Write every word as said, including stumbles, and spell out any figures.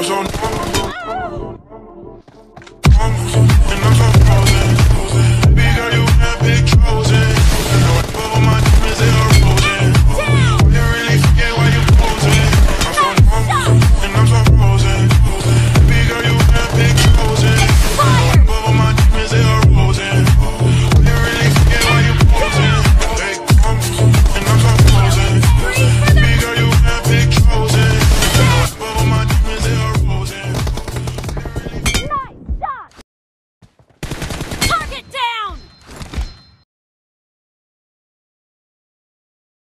I'm so numb.